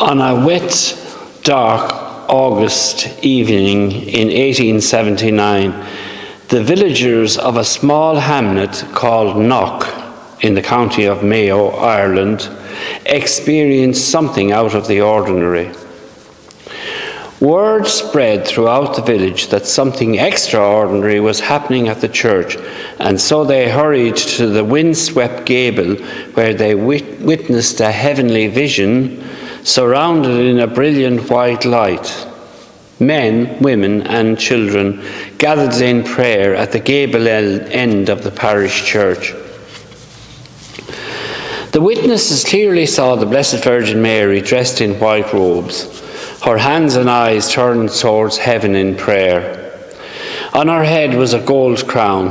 On a wet, dark August evening in 1879, the villagers of a small hamlet called Knock in the county of Mayo, Ireland, experienced something out of the ordinary. Word spread throughout the village that something extraordinary was happening at the church, and so they hurried to the windswept gable where they witnessed a heavenly vision surrounded in a brilliant white light. Men, women and children gathered in prayer at the gable end of the parish church. The witnesses clearly saw the Blessed Virgin Mary dressed in white robes, her hands and eyes turned towards heaven in prayer. On her head was a gold crown,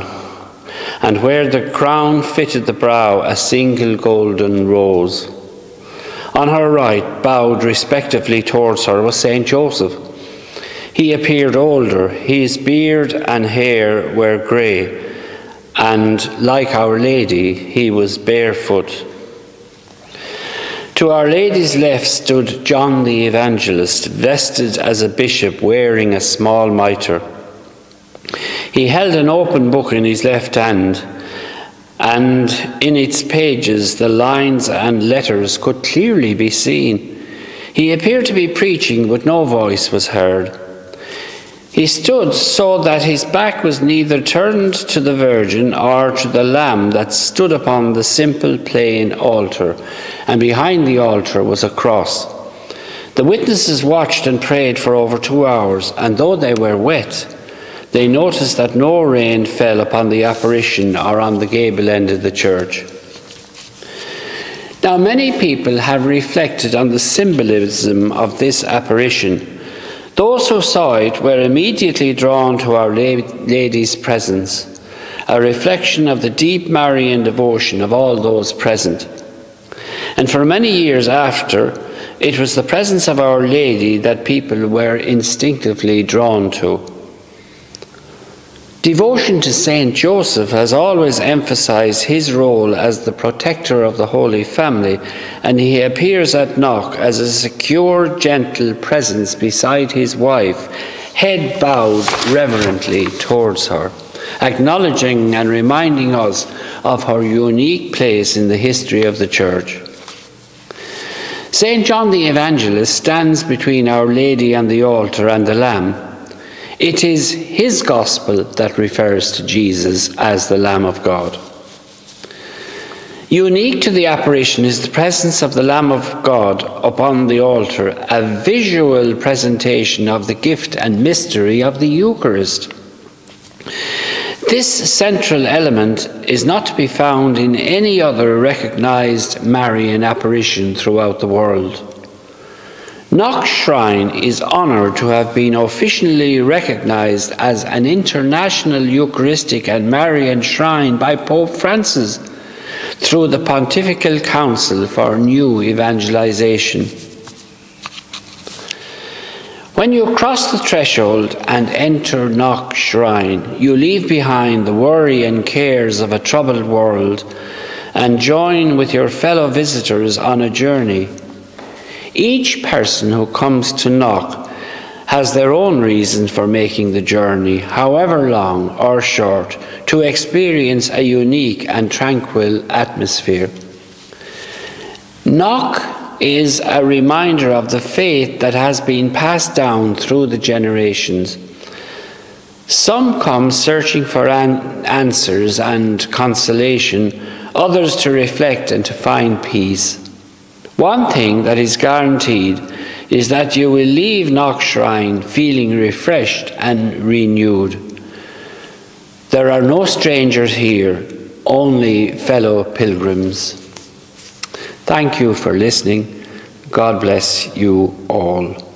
and where the crown fitted the brow, a single golden rose. On her right, bowed respectively towards her, was Saint Joseph. He appeared older, his beard and hair were grey, and like Our Lady, he was barefoot. To Our Lady's left stood John the Evangelist, vested as a bishop, wearing a small mitre. He held an open book in his left hand, and in its pages the lines and letters could clearly be seen. He appeared to be preaching, but no voice was heard. He stood so that his back was neither turned to the Virgin or to the Lamb that stood upon the simple plain altar, and behind the altar was a cross. The witnesses watched and prayed for over 2 hours, and though they were wet, they noticed that no rain fell upon the apparition or on the gable end of the church. Now, many people have reflected on the symbolism of this apparition. Those who saw it were immediately drawn to Our Lady's presence, a reflection of the deep Marian devotion of all those present. And for many years after, it was the presence of Our Lady that people were instinctively drawn to. Devotion to Saint Joseph has always emphasized his role as the protector of the Holy Family, and he appears at Knock as a secure, gentle presence beside his wife, head bowed reverently towards her, acknowledging and reminding us of her unique place in the history of the Church. Saint John the Evangelist stands between Our Lady and the altar and the Lamb. It is his gospel that refers to Jesus as the Lamb of God. Unique to the apparition is the presence of the Lamb of God upon the altar, a visual presentation of the gift and mystery of the Eucharist. This central element is not to be found in any other recognized Marian apparition throughout the world. Knock Shrine is honoured to have been officially recognised as an international Eucharistic and Marian shrine by Pope Francis through the Pontifical Council for New Evangelization. When you cross the threshold and enter Knock Shrine, you leave behind the worry and cares of a troubled world and join with your fellow visitors on a journey. Each person who comes to Knock has their own reason for making the journey, however long or short, to experience a unique and tranquil atmosphere. Knock is a reminder of the faith that has been passed down through the generations. Some come searching for answers and consolation, others to reflect and to find peace. One thing that is guaranteed is that you will leave Knock Shrine feeling refreshed and renewed. There are no strangers here, only fellow pilgrims. Thank you for listening. God bless you all.